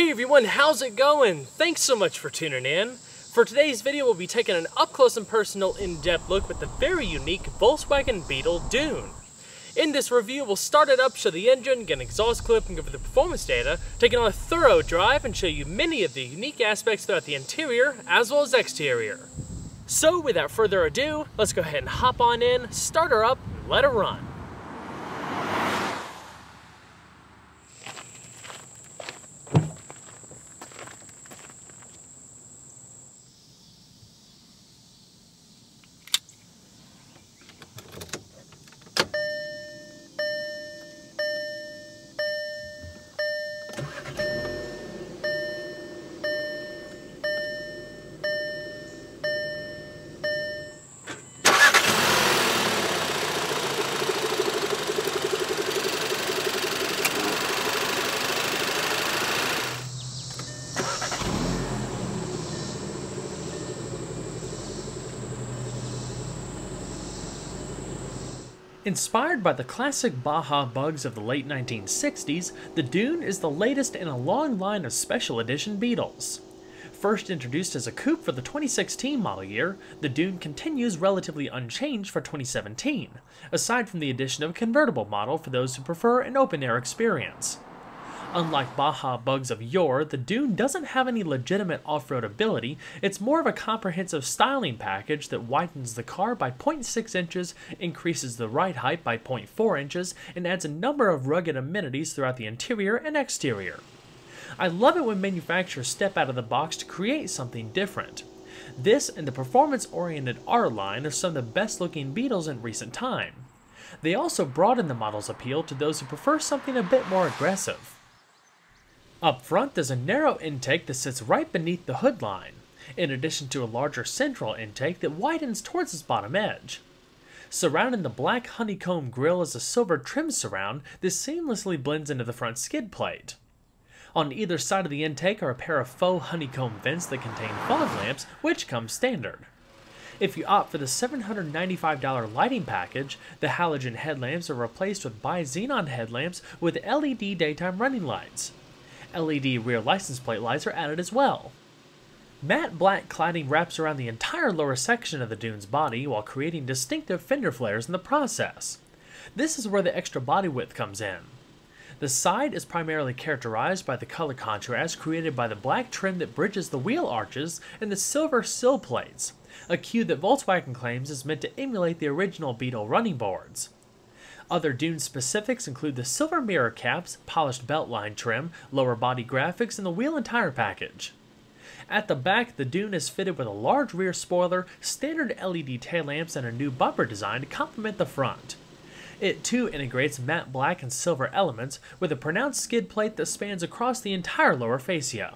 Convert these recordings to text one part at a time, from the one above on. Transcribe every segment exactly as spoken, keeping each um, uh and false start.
Hey everyone, how's it going? Thanks so much for tuning in. For today's video, we'll be taking an up-close and personal in-depth look with the very unique Volkswagen Beetle Dune. In this review, we'll start it up, show the engine, get an exhaust clip, and go over the performance data, taking on a thorough drive and show you many of the unique aspects throughout the interior as well as exterior. So without further ado, let's go ahead and hop on in, start her up, and let her run. Inspired by the classic Baja Bugs of the late nineteen sixties, the Dune is the latest in a long line of special edition Beetles. First introduced as a coupe for the twenty sixteen model year, the Dune continues relatively unchanged for twenty seventeen, aside from the addition of a convertible model for those who prefer an open-air experience. Unlike Baja Bugs of yore, the Dune doesn't have any legitimate off-road ability. It's more of a comprehensive styling package that widens the car by zero point six inches, increases the ride height by zero point four inches, and adds a number of rugged amenities throughout the interior and exterior. I love it when manufacturers step out of the box to create something different. This and the performance-oriented R line are some of the best-looking Beetles in recent time. They also broaden the model's appeal to those who prefer something a bit more aggressive. Up front, there's a narrow intake that sits right beneath the hood line, in addition to a larger central intake that widens towards its bottom edge. Surrounding the black honeycomb grille is a silver trim surround that seamlessly blends into the front skid plate. On either side of the intake are a pair of faux honeycomb vents that contain fog lamps, which come standard. If you opt for the seven hundred ninety-five dollar lighting package, the halogen headlamps are replaced with bi-xenon headlamps with L E D daytime running lights. L E D rear license plate lights are added as well. Matte black cladding wraps around the entire lower section of the Dune's body while creating distinctive fender flares in the process. This is where the extra body width comes in. The side is primarily characterized by the color contrast created by the black trim that bridges the wheel arches and the silver sill plates, a cue that Volkswagen claims is meant to emulate the original Beetle running boards. Other Dune specifics include the silver mirror caps, polished beltline trim, lower body graphics, and the wheel and tire package. At the back, the Dune is fitted with a large rear spoiler, standard L E D taillamps, and a new bumper design to complement the front. It too integrates matte black and silver elements, with a pronounced skid plate that spans across the entire lower fascia.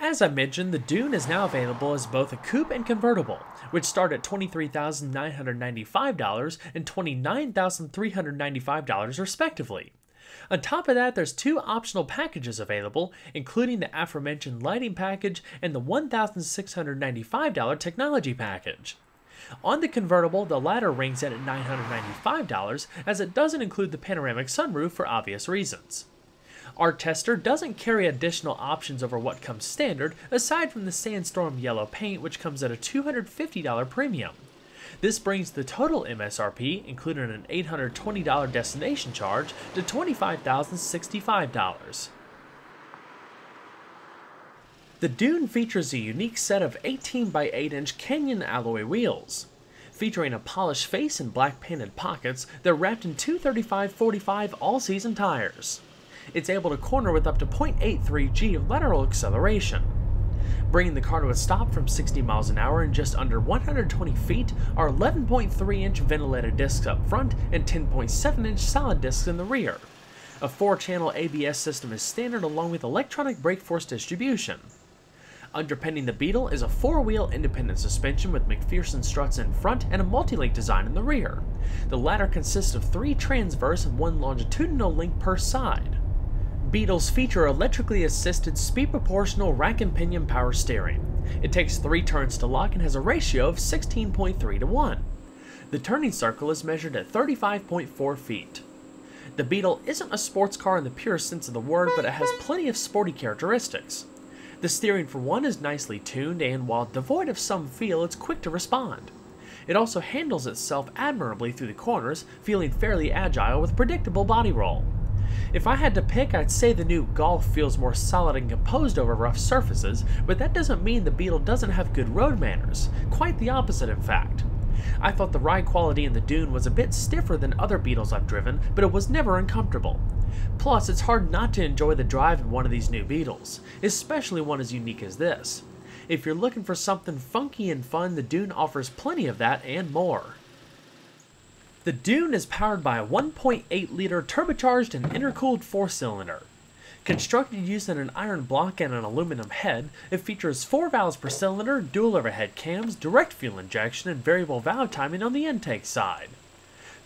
As I mentioned, the Dune is now available as both a coupe and convertible, which start at twenty-three thousand nine hundred ninety-five dollars and twenty-nine thousand three hundred ninety-five dollars respectively. On top of that, there's two optional packages available, including the aforementioned lighting package and the one thousand six hundred ninety-five dollar technology package. On the convertible, the latter rings in at nine hundred ninety-five dollars, as it doesn't include the panoramic sunroof for obvious reasons. Our tester doesn't carry additional options over what comes standard, aside from the sandstorm yellow paint, which comes at a two hundred fifty dollar premium. This brings the total M S R P, including an eight hundred twenty dollar destination charge, to twenty-five thousand sixty-five dollars. The Dune features a unique set of eighteen by eight inch Canyon alloy wheels. Featuring a polished face and black painted pockets, they're wrapped in two thirty-five forty-five all-season tires. It's able to corner with up to zero point eight three G of lateral acceleration. Bringing the car to a stop from sixty miles an hour in just under one hundred twenty feet are eleven point three inch ventilated discs up front and ten point seven inch solid discs in the rear. A four channel A B S system is standard along with electronic brake force distribution. Underpinning the Beetle is a four-wheel independent suspension with McPherson struts in front and a multi-link design in the rear. The latter consists of three transverse and one longitudinal link per side. Beetles feature electrically assisted speed proportional rack and pinion power steering. It takes three turns to lock and has a ratio of sixteen point three to one. The turning circle is measured at thirty-five point four feet. The Beetle isn't a sports car in the purest sense of the word, but it has plenty of sporty characteristics. The steering, for one, is nicely tuned, and while devoid of some feel, it's quick to respond. It also handles itself admirably through the corners, feeling fairly agile with predictable body roll. If I had to pick, I'd say the new Golf feels more solid and composed over rough surfaces, but that doesn't mean the Beetle doesn't have good road manners. Quite the opposite, in fact. I thought the ride quality in the Dune was a bit stiffer than other Beetles I've driven, but it was never uncomfortable. Plus, it's hard not to enjoy the drive in one of these new Beetles, especially one as unique as this. If you're looking for something funky and fun, the Dune offers plenty of that and more. The Dune is powered by a one point eight liter turbocharged and intercooled four-cylinder. Constructed using an iron block and an aluminum head, it features four valves per cylinder, dual overhead cams, direct fuel injection, and variable valve timing on the intake side.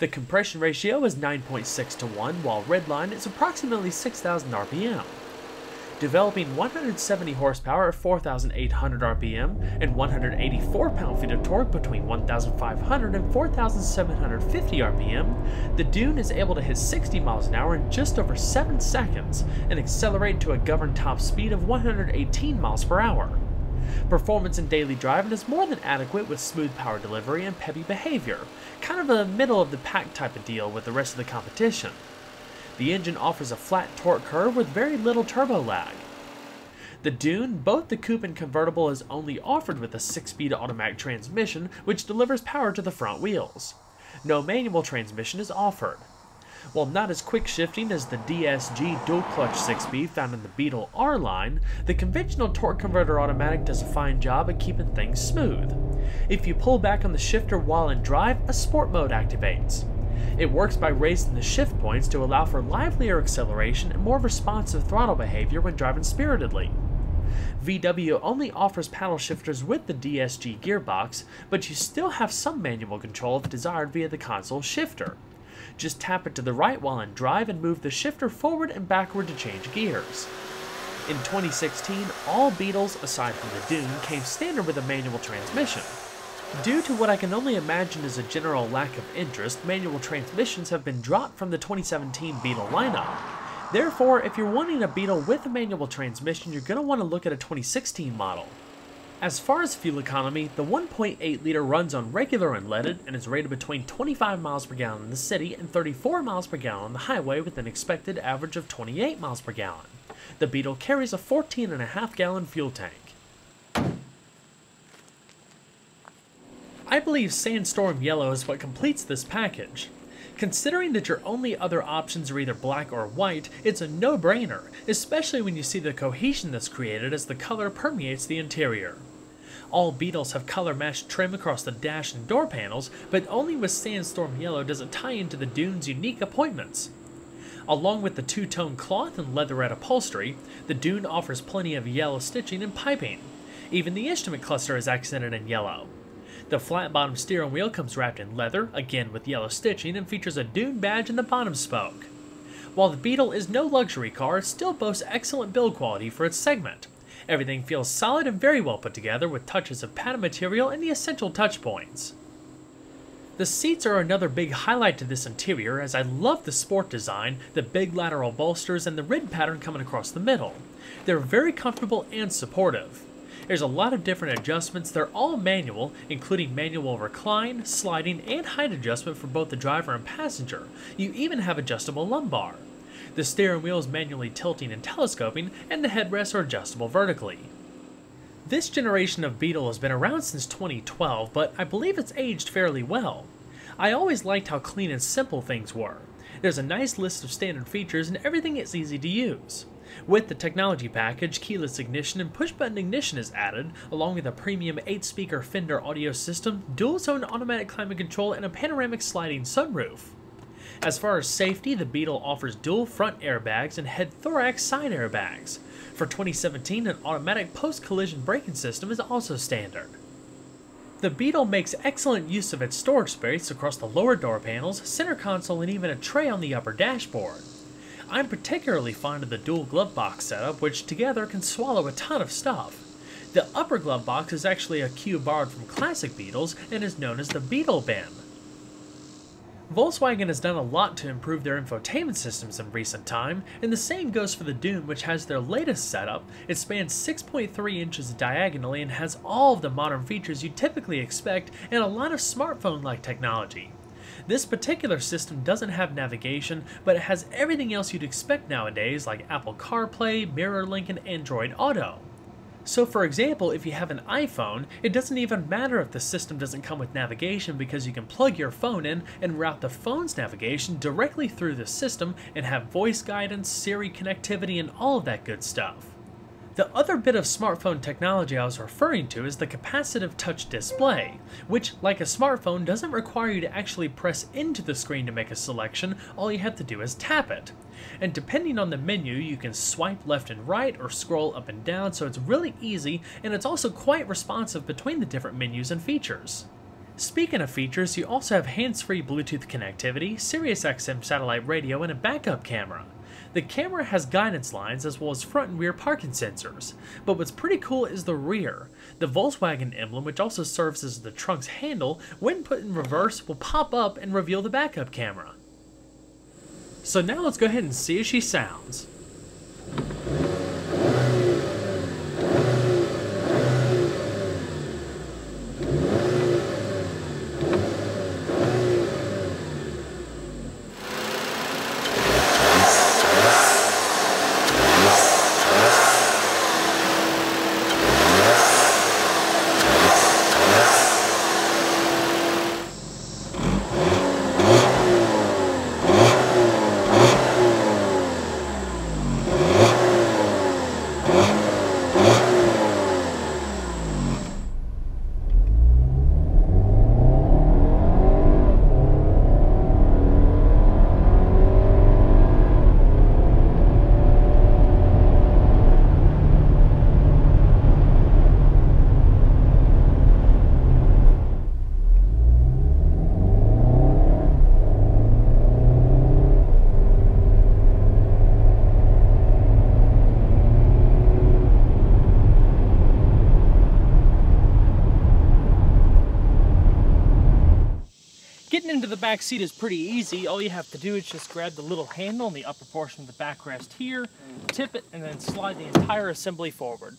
The compression ratio is nine point six to one, while Redline is approximately six thousand R P M. Developing one hundred seventy horsepower at four thousand eight hundred R P M and one hundred eighty-four pound-feet of torque between one thousand five hundred and four thousand seven hundred fifty R P M, the Dune is able to hit sixty miles an hour in just over seven seconds and accelerate to a governed top speed of one hundred eighteen miles per hour. Performance in daily driving is more than adequate with smooth power delivery and peppy behavior, kind of a middle-of-the-pack type of deal with the rest of the competition. The engine offers a flat torque curve with very little turbo lag. The Dune, both the coupe and convertible, is only offered with a six-speed automatic transmission, which delivers power to the front wheels. No manual transmission is offered. While not as quick shifting as the D S G dual-clutch six-speed found in the Beetle R-line, the conventional torque converter automatic does a fine job at keeping things smooth. If you pull back on the shifter while in drive, a sport mode activates. It works by raising the shift points to allow for livelier acceleration and more responsive throttle behavior when driving spiritedly. V W only offers paddle shifters with the D S G gearbox, but you still have some manual control if desired via the console shifter. Just tap it to the right while in drive and move the shifter forward and backward to change gears. In twenty sixteen, all Beetles, aside from the Dune, came standard with a manual transmission. Due to what I can only imagine is a general lack of interest, manual transmissions have been dropped from the twenty seventeen Beetle lineup. Therefore, if you're wanting a Beetle with a manual transmission, you're going to want to look at a twenty sixteen model. As far as fuel economy, the one point eight liter runs on regular unleaded and is rated between twenty-five miles per gallon in the city and thirty-four miles per gallon on the highway with an expected average of twenty-eight miles per gallon. The Beetle carries a fourteen and a half gallon fuel tank. I believe Sandstorm Yellow is what completes this package. Considering that your only other options are either black or white, it's a no-brainer, especially when you see the cohesion that's created as the color permeates the interior. All Beetles have color-matched trim across the dash and door panels, but only with Sandstorm Yellow does it tie into the Dune's unique appointments. Along with the two-tone cloth and leatherette upholstery, the Dune offers plenty of yellow stitching and piping. Even the instrument cluster is accented in yellow. The flat-bottom steering wheel comes wrapped in leather, again with yellow stitching, and features a Dune badge in the bottom spoke. While the Beetle is no luxury car, it still boasts excellent build quality for its segment. Everything feels solid and very well put together with touches of padded material and the essential touch points. The seats are another big highlight to this interior, as I love the sport design, the big lateral bolsters, and the rib pattern coming across the middle. They're very comfortable and supportive. There's a lot of different adjustments. They're all manual, including manual recline, sliding, and height adjustment for both the driver and passenger. You even have adjustable lumbar. The steering wheel is manually tilting and telescoping, and the headrests are adjustable vertically. This generation of Beetle has been around since twenty twelve, but I believe it's aged fairly well. I always liked how clean and simple things were. There's a nice list of standard features, and everything is easy to use. With the technology package, keyless ignition and push-button ignition is added, along with a premium eight-speaker Fender audio system, dual-zone automatic climate control, and a panoramic sliding sunroof. As far as safety, the Beetle offers dual front airbags and head thorax side airbags. For twenty seventeen, an automatic post-collision braking system is also standard. The Beetle makes excellent use of its storage space across the lower door panels, center console, and even a tray on the upper dashboard. I'm particularly fond of the dual glove box setup, which together can swallow a ton of stuff. The upper glove box is actually a cue borrowed from classic Beetles and is known as the Beetle bin. Volkswagen has done a lot to improve their infotainment systems in recent time, and the same goes for the Dune, which has their latest setup. It spans six point three inches diagonally and has all of the modern features you typically expect and a lot of smartphone-like technology. This particular system doesn't have navigation, but it has everything else you'd expect nowadays, like Apple CarPlay, MirrorLink, and Android Auto. So for example, if you have an iPhone, it doesn't even matter if the system doesn't come with navigation because you can plug your phone in and route the phone's navigation directly through the system and have voice guidance, Siri connectivity, and all of that good stuff. The other bit of smartphone technology I was referring to is the capacitive touch display, which, like a smartphone, doesn't require you to actually press into the screen to make a selection. All you have to do is tap it. And depending on the menu, you can swipe left and right or scroll up and down, so it's really easy, and it's also quite responsive between the different menus and features. Speaking of features, you also have hands-free Bluetooth connectivity, SiriusXM satellite radio, and a backup camera. The camera has guidance lines as well as front and rear parking sensors, but what's pretty cool is the rear. The Volkswagen emblem, which also serves as the trunk's handle, when put in reverse will pop up and reveal the backup camera. So now let's go ahead and see how she sounds. Getting into the back seat is pretty easy. All you have to do is just grab the little handle on the upper portion of the backrest here, tip it, and then slide the entire assembly forward.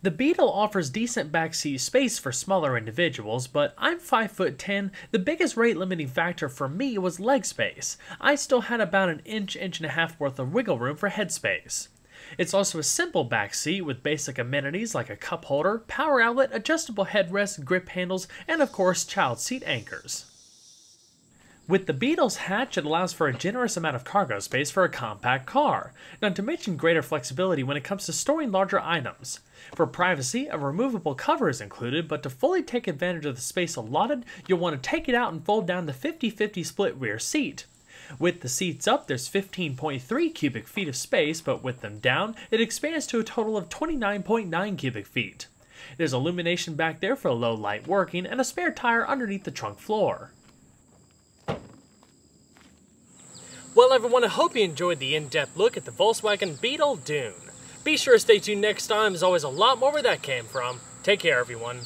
The Beetle offers decent backseat space for smaller individuals, but I'm five foot ten. The biggest rate limiting factor for me was leg space. I still had about an inch, inch and a half worth of wiggle room for headspace. It's also a simple back seat with basic amenities like a cup holder, power outlet, adjustable headrest, grip handles, and of course child seat anchors. With the Beetle's hatch, it allows for a generous amount of cargo space for a compact car, not to mention greater flexibility when it comes to storing larger items. For privacy, a removable cover is included, but to fully take advantage of the space allotted, you'll want to take it out and fold down the fifty fifty split rear seat. With the seats up, there's fifteen point three cubic feet of space, but with them down, it expands to a total of twenty-nine point nine cubic feet. There's illumination back there for low light working, and a spare tire underneath the trunk floor. Well everyone, I hope you enjoyed the in-depth look at the Volkswagen Beetle Dune. Be sure to stay tuned next time, there's always a lot more where that came from. Take care everyone.